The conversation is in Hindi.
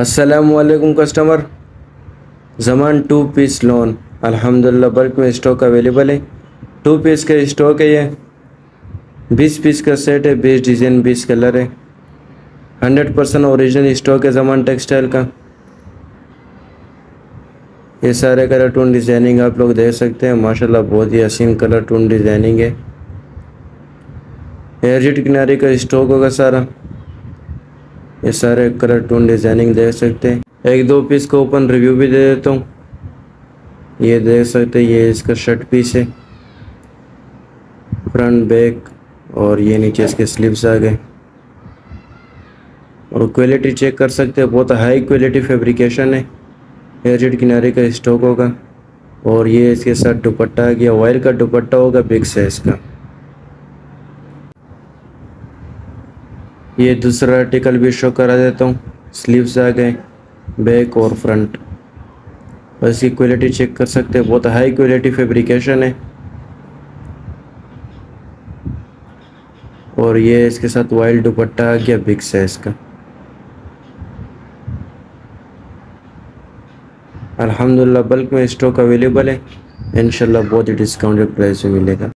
अस्सलामुअलैकुम कस्टमर। ज़मान 2 पीस लॉन अल्हम्दुलिल्लाह बल्क में स्टॉक अवेलेबल है। 2 पीस का स्टॉक है, ये 20 पीस का सेट है, 20 डिज़ाइन 20 कलर है। 100% ओरिजिनल स्टॉक है ज़मान टेक्सटाइल का। ये सारे कलर टून डिज़ाइनिंग आप लोग देख सकते हैं, माशाल्लाह बहुत ही हसीन कलर टून डिज़ाइनिंग है। एयरजिट किनारे का स्टॉक होगा सारा, ये सारे कलर टून डिज़ाइनिंग देख सकते हैं। 1-2 पीस को ओपन रिव्यू भी दे देता हूँ। ये देख सकते हैं, ये इसका शर्ट पीस है, फ्रंट बैक, और ये नीचे इसके स्लीव्स आ गए। और क्वालिटी चेक कर सकते हैं, बहुत हाई क्वालिटी फैब्रिकेशन है। एयरजिट किनारे का स्टॉक होगा। और ये इसके साथ दुपट्टा आ गया, वायर का दुपट्टा होगा बिग साइज का। ये दूसरा आर्टिकल भी शो करा देता हूँ। स्लीव्स आ गए, बैक और फ्रंट। और इसकी क्वालिटी चेक कर सकते हैं, बहुत हाई क्वालिटी फैब्रिकेशन है। और ये इसके साथ वाइल्ड दुपट्टा आ गया बिग साइज का। अल्हम्दुलिल्लाह बल्क में स्टॉक अवेलेबल है, इंशाल्लाह बहुत ही डिस्काउंटेड प्राइस में मिलेगा।